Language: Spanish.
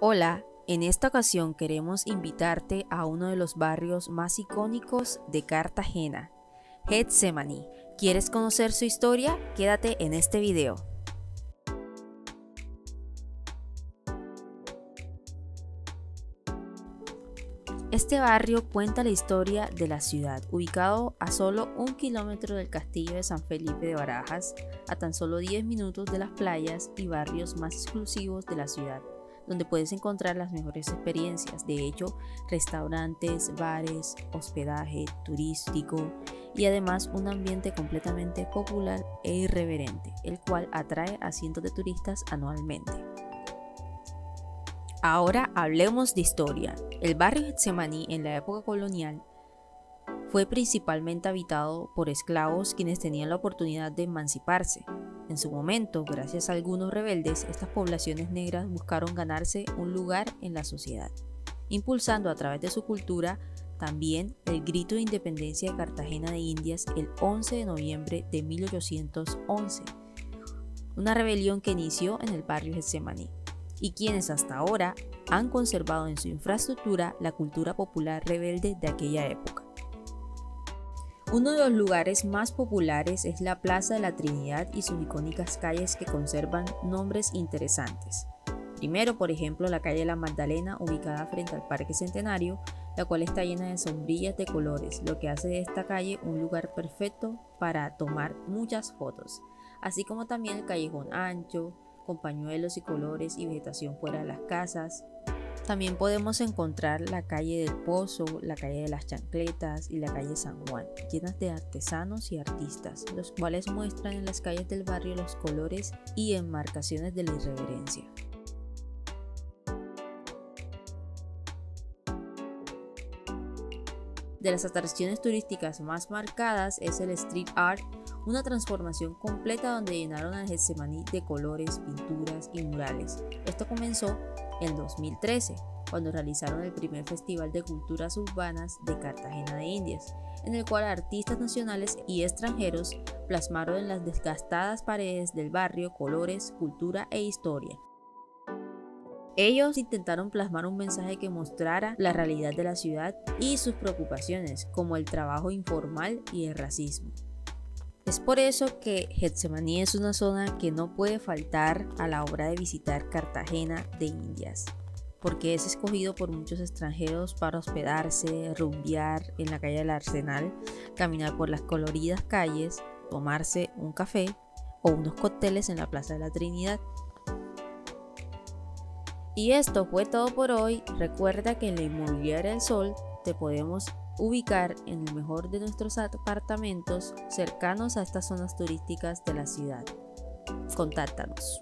Hola, en esta ocasión queremos invitarte a uno de los barrios más icónicos de Cartagena, Getsemaní. ¿Quieres conocer su historia? Quédate en este video. Este barrio cuenta la historia de la ciudad, ubicado a solo 1 kilómetro del Castillo de San Felipe de Barajas, a tan solo 10 minutos de las playas y barrios más exclusivos de la ciudad, donde puedes encontrar las mejores experiencias, de hecho, restaurantes, bares, hospedaje turístico y además un ambiente completamente popular e irreverente, el cual atrae a cientos de turistas anualmente. Ahora hablemos de historia. El barrio Getsemaní en la época colonial fue principalmente habitado por esclavos quienes tenían la oportunidad de emanciparse. En su momento, gracias a algunos rebeldes, estas poblaciones negras buscaron ganarse un lugar en la sociedad, impulsando a través de su cultura también el grito de independencia de Cartagena de Indias el 11 de noviembre de 1811, una rebelión que inició en el barrio Getsemaní y quienes hasta ahora han conservado en su infraestructura la cultura popular rebelde de aquella época. Uno de los lugares más populares es la Plaza de la Trinidad y sus icónicas calles que conservan nombres interesantes. Primero, por ejemplo, la calle La Magdalena, ubicada frente al Parque Centenario, la cual está llena de sombrillas de colores, lo que hace de esta calle un lugar perfecto para tomar muchas fotos, así como también el callejón ancho, con pañuelos y colores y vegetación fuera de las casas. También podemos encontrar la calle del Pozo, la calle de las Chancletas y la calle San Juan, llenas de artesanos y artistas, los cuales muestran en las calles del barrio los colores y enmarcaciones de la irreverencia. De las atracciones turísticas más marcadas es el street art, una transformación completa donde llenaron al Getsemaní de colores, pinturas y murales. Esto comenzó en 2013, cuando realizaron el primer Festival de Culturas Urbanas de Cartagena de Indias, en el cual artistas nacionales y extranjeros plasmaron en las desgastadas paredes del barrio colores, cultura e historia. Ellos intentaron plasmar un mensaje que mostrara la realidad de la ciudad y sus preocupaciones, como el trabajo informal y el racismo. Es por eso que Getsemaní es una zona que no puede faltar a la hora de visitar Cartagena de Indias, porque es escogido por muchos extranjeros para hospedarse, rumbear en la calle del Arsenal, caminar por las coloridas calles, tomarse un café o unos cócteles en la Plaza de la Trinidad. Y esto fue todo por hoy. Recuerda que en la Inmobiliaria del Sol te podemos ubicar en el mejor de nuestros apartamentos cercanos a estas zonas turísticas de la ciudad. Contáctanos.